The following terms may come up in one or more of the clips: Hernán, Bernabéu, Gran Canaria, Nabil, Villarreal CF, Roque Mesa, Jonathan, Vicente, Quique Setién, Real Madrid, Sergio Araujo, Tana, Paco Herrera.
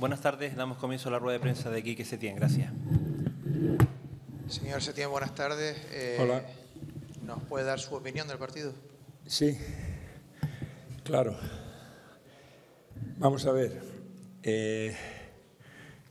Buenas tardes, damos comienzo a la rueda de prensa de Quique Setién, gracias. Señor Setién, buenas tardes. Hola. ¿Nos puede dar su opinión del partido? Sí, claro. Vamos a ver,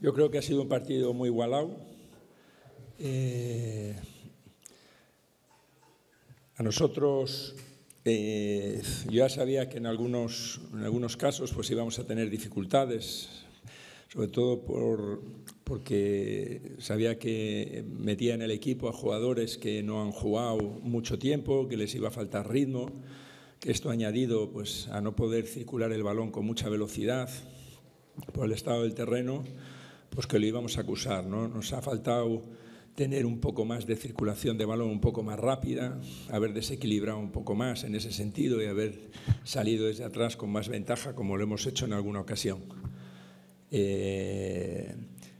yo creo que ha sido un partido muy igualado. A nosotros, yo ya sabía que en algunos casos pues íbamos a tener dificultades, sobre todo porque sabía que metía en el equipo a jugadores que no han jugado mucho tiempo, que les iba a faltar ritmo, que esto ha añadido pues, a no poder circular el balón con mucha velocidad por el estado del terreno, pues que lo íbamos a acusar, ¿no? Nos ha faltado tener un poco más de circulación de balón, un poco más rápida, haber desequilibrado un poco más en ese sentido y haber salido desde atrás con más ventaja, como lo hemos hecho en alguna ocasión.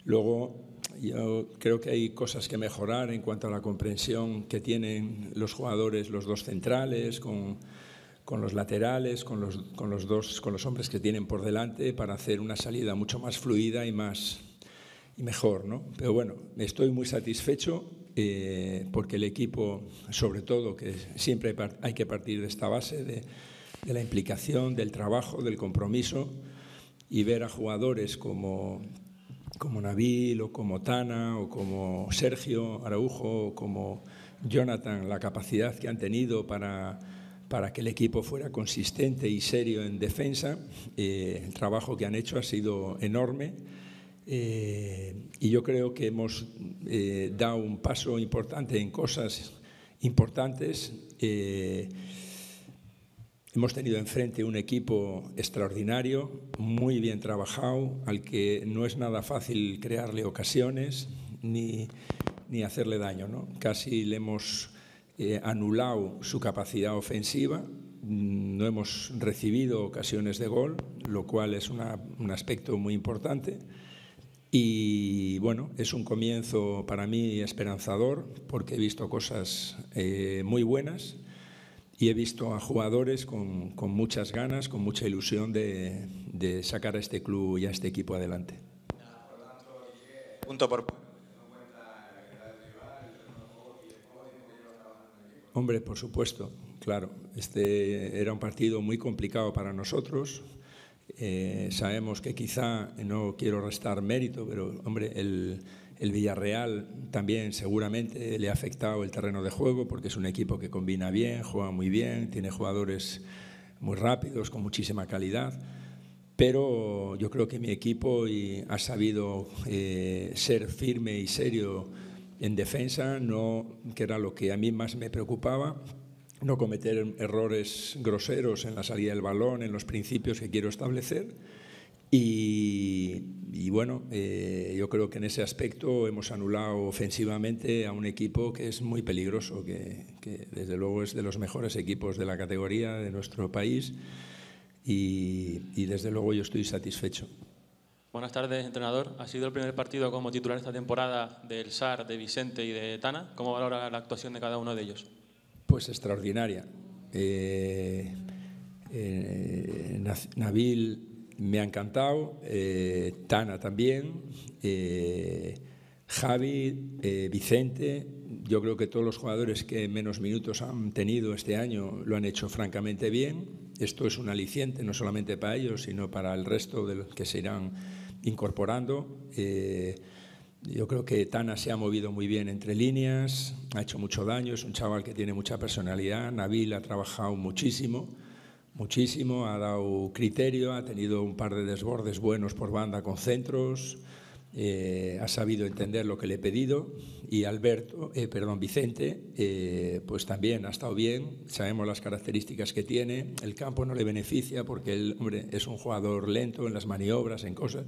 Luego, yo creo que hay cosas que mejorar en cuanto a la comprensión que tienen los jugadores, los dos centrales, con los laterales, con los hombres que tienen por delante, para hacer una salida mucho más fluida y mejor, ¿no? Pero bueno, estoy muy satisfecho porque el equipo, sobre todo, que siempre hay que partir de esta base de la implicación, del trabajo, del compromiso. Y ver a jugadores como Nabil o como Tana o como Sergio Araujo o como Jonathan, la capacidad que han tenido para que el equipo fuera consistente y serio en defensa, el trabajo que han hecho ha sido enorme y yo creo que hemos dado un paso importante en cosas importantes. Hemos tenido enfrente un equipo extraordinario, muy bien trabajado, al que no es nada fácil crearle ocasiones ni hacerle daño, ¿no? Casi le hemos anulado su capacidad ofensiva, no hemos recibido ocasiones de gol, lo cual es un aspecto muy importante. Y bueno, es un comienzo para mí esperanzador, porque he visto cosas muy buenas. Y he visto a jugadores con muchas ganas, con mucha ilusión de sacar a este club y a este equipo adelante. Hombre, por supuesto, claro. Este era un partido muy complicado para nosotros. Sabemos que quizá, no quiero restar mérito, pero hombre, el Villarreal también seguramente le ha afectado el terreno de juego porque es un equipo que combina bien, juega muy bien, tiene jugadores muy rápidos, con muchísima calidad, pero yo creo que mi equipo ha sabido ser firme y serio en defensa, no, que era lo que a mí más me preocupaba, no cometer errores groseros en la salida del balón, en los principios que quiero establecer. Y bueno, yo creo que en ese aspecto hemos anulado ofensivamente a un equipo que es muy peligroso, que desde luego es de los mejores equipos de la categoría de nuestro país y desde luego yo estoy satisfecho. Buenas tardes, entrenador. Ha sido el primer partido como titular esta temporada del SAR, de Vicente y de Tana. ¿Cómo valora la actuación de cada uno de ellos? Pues extraordinaria. Nabil me ha encantado, Tana también, Javi, Vicente. Yo creo que todos los jugadores que menos minutos han tenido este año lo han hecho francamente bien. Esto es un aliciente no solamente para ellos, sino para el resto de los que se irán incorporando. Yo creo que Tana se ha movido muy bien entre líneas, ha hecho mucho daño, es un chaval que tiene mucha personalidad. Nabil ha trabajado muchísimo, ha dado criterio, ha tenido un par de desbordes buenos por banda con centros, ha sabido entender lo que le he pedido y Vicente pues también ha estado bien, sabemos las características que tiene, el campo no le beneficia porque él, hombre, es un jugador lento en las maniobras, en cosas,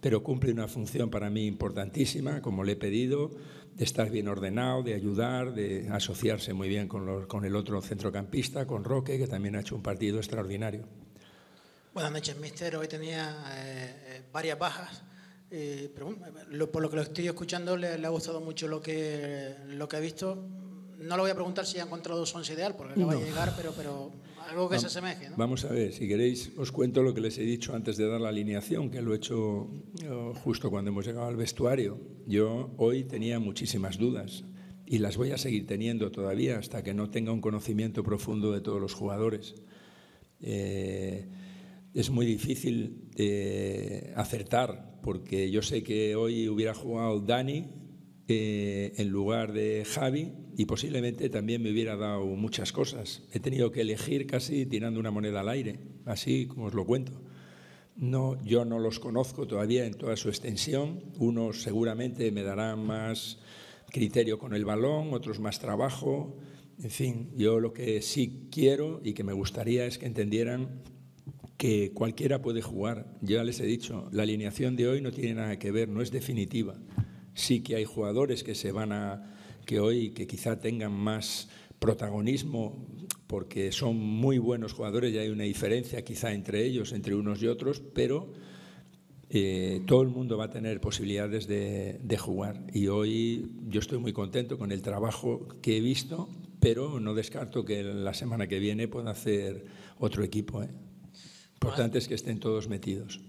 pero cumple una función para mí importantísima, como le he pedido, de estar bien ordenado, de ayudar, de asociarse muy bien con el otro centrocampista, con Roque, que también ha hecho un partido extraordinario. Buenas noches, mister. Hoy tenía varias bajas, pero por lo que lo estoy escuchando le ha gustado mucho lo que ha visto. No le voy a preguntar si ha encontrado su once ideal, porque acaba de llegar, pero algo que se asemeje, ¿no? Vamos a ver, si queréis os cuento lo que les he dicho antes de dar la alineación, que lo he hecho justo cuando hemos llegado al vestuario. Yo hoy tenía muchísimas dudas y las voy a seguir teniendo todavía hasta que no tenga un conocimiento profundo de todos los jugadores. Es muy difícil acertar, porque yo sé que hoy hubiera jugado Dani en lugar de Javi y posiblemente también me hubiera dado muchas cosas. He tenido que elegir casi tirando una moneda al aire, así como os lo cuento. No, yo no los conozco todavía en toda su extensión. Unos seguramente me darán más criterio con el balón, otros más trabajo. En fin, yo lo que sí quiero y que me gustaría es que entendieran que cualquiera puede jugar. Ya les he dicho, la alineación de hoy no tiene nada que ver, no es definitiva. Sí que hay jugadores que se van a, que hoy, que quizá tengan más protagonismo porque son muy buenos jugadores y hay una diferencia quizá entre ellos, entre unos y otros, pero todo el mundo va a tener posibilidades de jugar. Y hoy yo estoy muy contento con el trabajo que he visto, pero no descarto que la semana que viene pueda hacer otro equipo, ¿eh? Importante es que estén todos metidos.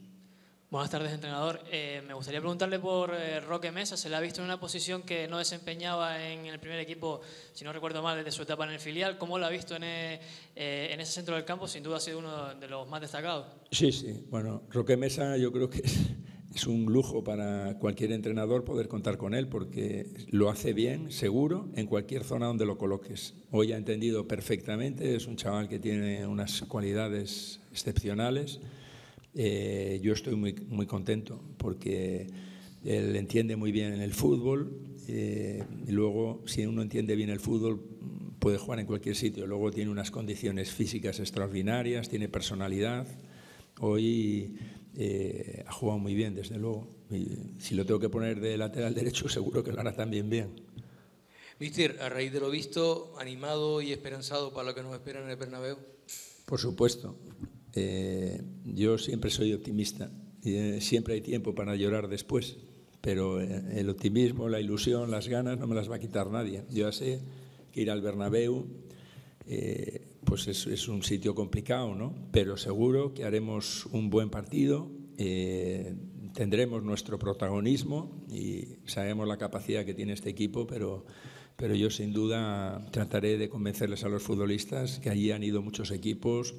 Buenas tardes, entrenador. Me gustaría preguntarle por Roque Mesa. Se le ha visto en una posición que no desempeñaba en el primer equipo, si no recuerdo mal, desde su etapa en el filial. ¿Cómo lo ha visto en ese centro del campo? Sin duda ha sido uno de los más destacados. Sí, sí. Bueno, Roque Mesa yo creo que es un lujo para cualquier entrenador poder contar con él, porque lo hace bien, seguro, en cualquier zona donde lo coloques. Hoy ha entendido perfectamente, es un chaval que tiene unas cualidades excepcionales. Yo estoy muy contento porque él entiende muy bien el fútbol y luego, si uno entiende bien el fútbol, puede jugar en cualquier sitio. Luego tiene unas condiciones físicas extraordinarias, tiene personalidad. Hoy ha jugado muy bien, desde luego. Y si lo tengo que poner de lateral derecho, seguro que lo hará también bien. Mister, a raíz de lo visto, animado y esperanzado para lo que nos espera en el Bernabéu. Por supuesto. Yo siempre soy optimista. Siempre hay tiempo para llorar después, pero el optimismo, la ilusión, las ganas no me las va a quitar nadie. Yo ya sé que ir al Bernabéu pues es un sitio complicado, ¿no? Pero seguro que haremos un buen partido, tendremos nuestro protagonismo y sabemos la capacidad que tiene este equipo, pero yo sin duda trataré de convencerles a los futbolistas que allí han ido muchos equipos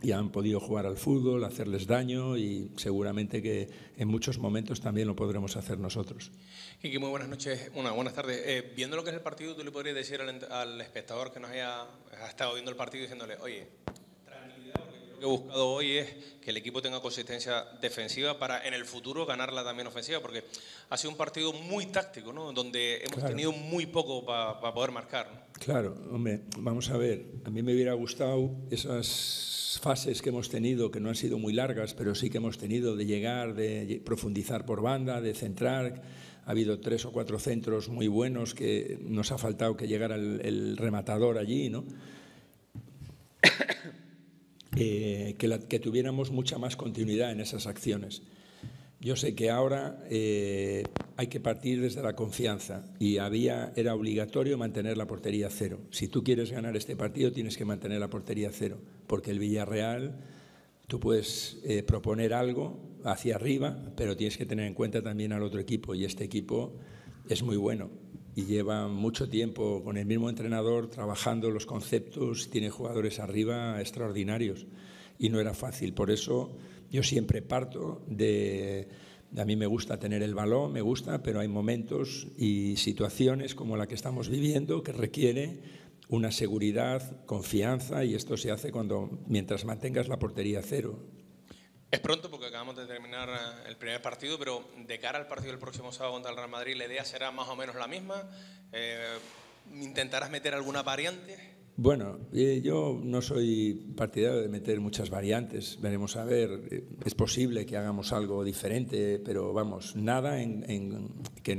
y han podido jugar al fútbol, hacerles daño, y seguramente que en muchos momentos también lo podremos hacer nosotros. Quique, muy buenas noches, buenas tardes. Viendo lo que es el partido, ¿tú le podrías decir al espectador que nos haya estado viendo el partido diciéndole, oye, tranquilidad, porque lo que he buscado hoy es que el equipo tenga consistencia defensiva para en el futuro ganarla también ofensiva, porque ha sido un partido muy táctico, ¿no? Donde hemos tenido muy poco para poder marcar, ¿no? Claro, hombre, vamos a ver, a mí me hubiera gustado esas fases que hemos tenido, que no han sido muy largas, pero sí que hemos tenido de llegar, de profundizar por banda, de centrar. Ha habido 3 o 4 centros muy buenos que nos ha faltado que llegara el rematador allí, ¿no? Que tuviéramos mucha más continuidad en esas acciones. Yo sé que ahora hay que partir desde la confianza y era obligatorio mantener la portería cero. Si tú quieres ganar este partido tienes que mantener la portería cero, porque el Villarreal, tú puedes proponer algo hacia arriba, pero tienes que tener en cuenta también al otro equipo, y este equipo es muy bueno y lleva mucho tiempo con el mismo entrenador trabajando los conceptos, tiene jugadores arriba extraordinarios y no era fácil, por eso. Yo siempre parto de… A mí me gusta tener el balón, me gusta, pero hay momentos y situaciones como la que estamos viviendo que requiere una seguridad, confianza, y esto se hace mientras mantengas la portería cero. Es pronto porque acabamos de terminar el primer partido, pero de cara al partido del próximo sábado contra el Real Madrid, ¿la idea será más o menos la misma? ¿Intentarás meter alguna variante? Bueno, yo no soy partidario de meter muchas variantes, veremos a ver, es posible que hagamos algo diferente, pero vamos, nada que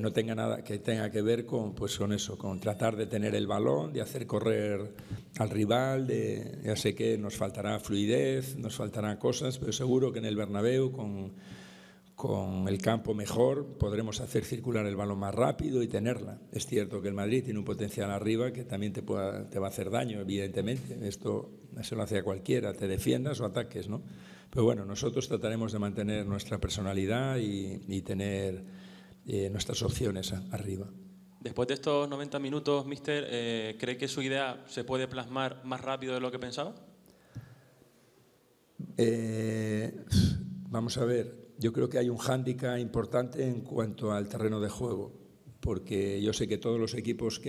no tenga nada que tenga que ver con eso, con tratar de tener el balón, de hacer correr al rival, ya sé que nos faltará fluidez, nos faltarán cosas, pero seguro que en el Bernabéu, con Con el campo mejor podremos hacer circular el balón más rápido y tenerla. Es cierto que el Madrid tiene un potencial arriba que también te va a hacer daño, evidentemente. Esto se lo hace a cualquiera, te defiendas o ataques, ¿no? Pero bueno, nosotros trataremos de mantener nuestra personalidad y tener nuestras opciones arriba. Después de estos 90 minutos, míster, ¿cree que su idea se puede plasmar más rápido de lo que pensaba? Vamos a ver. Yo creo que hay un hándicap importante en cuanto al terreno de juego, porque yo sé que todos los equipos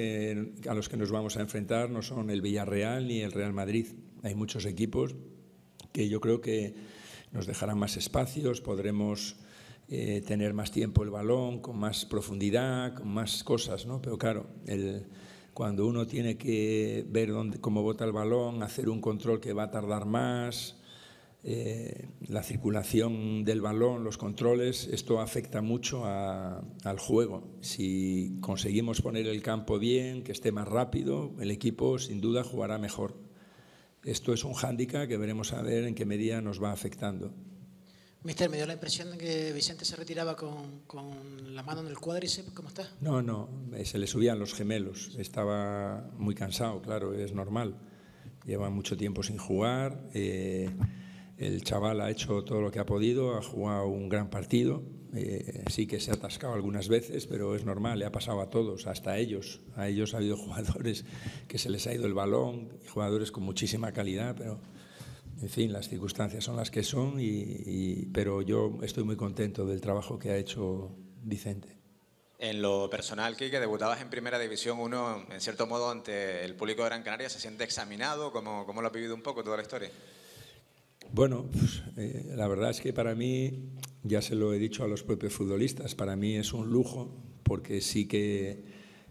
a los que nos vamos a enfrentar no son el Villarreal ni el Real Madrid. Hay muchos equipos que yo creo que nos dejarán más espacios, podremos tener más tiempo el balón, con más profundidad, con más cosas, ¿no? Pero claro, cuando uno tiene que ver cómo bota el balón, hacer un control que va a tardar más. La circulación del balón, los controles, esto afecta mucho al juego. Si conseguimos poner el campo bien, que esté más rápido, el equipo sin duda jugará mejor. Esto es un hándicap que veremos a ver en qué medida nos va afectando. Mister, me dio la impresión de que Vicente se retiraba con la mano en el cuádriceps. ¿Cómo está? No, no, se le subían los gemelos. Estaba muy cansado, claro, es normal. Lleva mucho tiempo sin jugar. El chaval ha hecho todo lo que ha podido, ha jugado un gran partido, sí que se ha atascado algunas veces, pero es normal, le ha pasado a todos, hasta a ellos. A ellos ha habido jugadores que se les ha ido el balón, jugadores con muchísima calidad, pero en fin, las circunstancias son las que son, pero yo estoy muy contento del trabajo que ha hecho Vicente. En lo personal, Quique, debutabas en Primera División, uno en cierto modo ante el público de Gran Canaria se siente examinado, ¿cómo lo has vivido un poco toda la historia? Bueno, la verdad es que para mí, ya se lo he dicho a los propios futbolistas, para mí es un lujo, porque sí que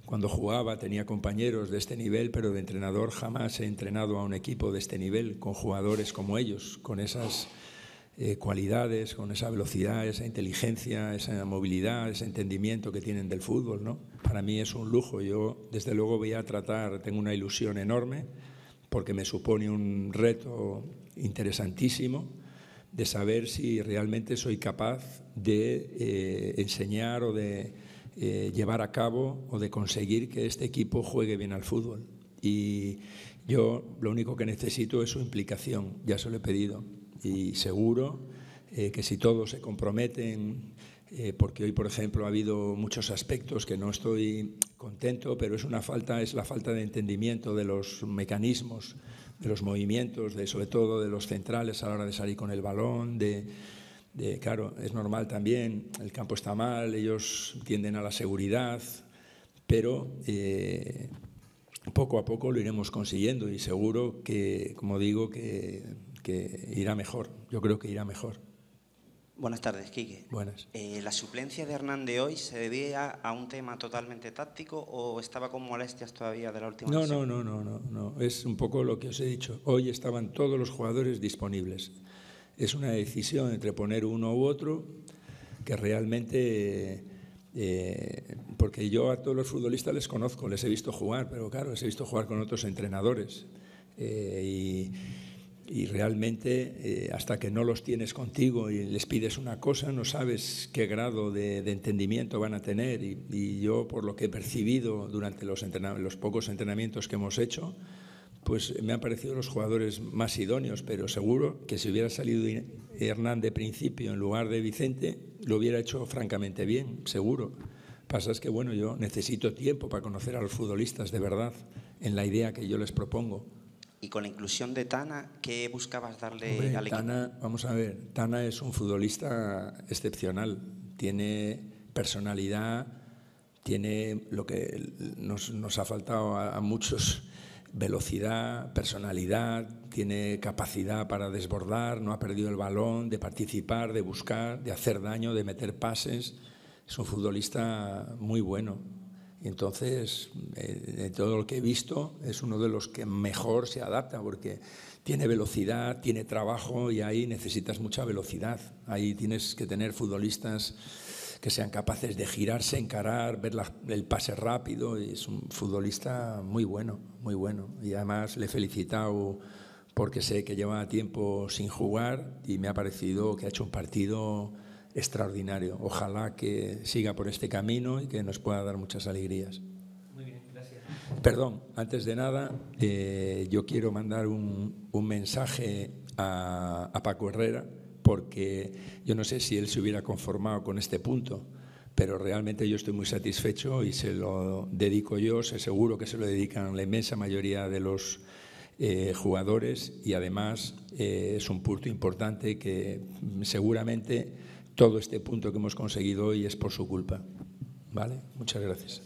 cuando jugaba tenía compañeros de este nivel, pero de entrenador jamás he entrenado a un equipo de este nivel, con jugadores como ellos, con esas cualidades, con esa velocidad, esa inteligencia, esa movilidad, ese entendimiento que tienen del fútbol, ¿no? Para mí es un lujo, yo desde luego voy a tratar, tengo una ilusión enorme, porque me supone un reto interesantísimo de saber si realmente soy capaz de enseñar o de llevar a cabo o de conseguir que este equipo juegue bien al fútbol. Y yo lo único que necesito es su implicación, ya se lo he pedido. Y seguro que si todos se comprometen, porque hoy, por ejemplo, ha habido muchos aspectos que no estoy contento, pero es la falta de entendimiento de los mecanismos, de los movimientos, sobre todo de los centrales a la hora de salir con el balón, claro, es normal también, el campo está mal, ellos tienden a la seguridad, pero poco a poco lo iremos consiguiendo y seguro que, como digo, que irá mejor, yo creo que irá mejor. Buenas tardes, Quique. Buenas. ¿La suplencia de Hernán de hoy se debía a un tema totalmente táctico o estaba con molestias todavía de la última sesión? No. Es un poco lo que os he dicho. Hoy estaban todos los jugadores disponibles. Es una decisión entre poner uno u otro que realmente… porque yo a todos los futbolistas les conozco, les he visto jugar, pero claro, les he visto jugar con otros entrenadores. Y realmente hasta que no los tienes contigo y les pides una cosa no sabes qué grado de entendimiento van a tener y yo por lo que he percibido durante los pocos entrenamientos que hemos hecho pues me han parecido los jugadores más idóneos, pero seguro que si hubiera salido Hernán de principio en lugar de Vicente lo hubiera hecho francamente bien, seguro. Pasa es que bueno, yo necesito tiempo para conocer a los futbolistas de verdad en la idea que yo les propongo. Y con la inclusión de Tana, ¿qué buscabas darle al equipo? Tana, vamos a ver, Tana es un futbolista excepcional, tiene personalidad, tiene lo que nos ha faltado a muchos, velocidad, personalidad, tiene capacidad para desbordar, no ha perdido el balón, de participar, de buscar, de hacer daño, de meter pases, es un futbolista muy bueno. Entonces, de todo lo que he visto, es uno de los que mejor se adapta porque tiene velocidad, tiene trabajo y ahí necesitas mucha velocidad. Ahí tienes que tener futbolistas que sean capaces de girarse, encarar, ver el pase rápido. Y es un futbolista muy bueno, muy bueno. Y además le he felicitado porque sé que llevaba tiempo sin jugar y me ha parecido que ha hecho un partido extraordinario. Ojalá que siga por este camino y que nos pueda dar muchas alegrías. Muy bien, gracias. Perdón, antes de nada, yo quiero mandar un mensaje a Paco Herrera, porque yo no sé si él se hubiera conformado con este punto, pero realmente yo estoy muy satisfecho y se lo dedico yo, seguro que se lo dedican la inmensa mayoría de los jugadores, y además es un punto importante que seguramente todo este punto que hemos conseguido hoy es por su culpa. ¿Vale? Muchas gracias.